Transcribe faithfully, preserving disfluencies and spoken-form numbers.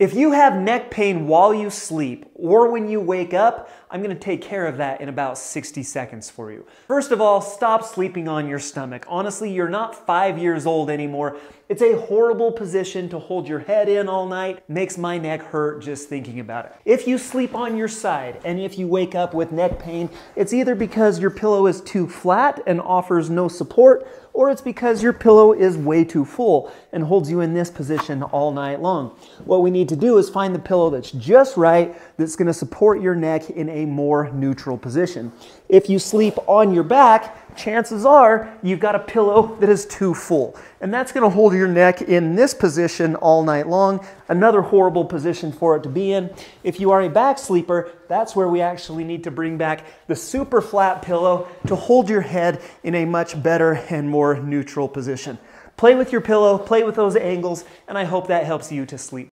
If you have neck pain while you sleep or when you wake up, I'm gonna take care of that in about sixty seconds for you. First of all, stop sleeping on your stomach. Honestly, you're not five years old anymore. It's a horrible position to hold your head in all night. Makes my neck hurt just thinking about it. If you sleep on your side and if you wake up with neck pain, it's either because your pillow is too flat and offers no support, or it's because your pillow is way too full and holds you in this position all night long. What we need to do is find the pillow that's just right, that's going to support your neck in a more neutral position. If you sleep on your back, chances are you've got a pillow that is too full, and that's going to hold your neck in this position all night long. Another horrible position for it to be in. If you are a back sleeper, that's where we actually need to bring back the super flat pillow to hold your head in a much better and more neutral position. Play with your pillow, play with those angles, and I hope that helps you to sleep.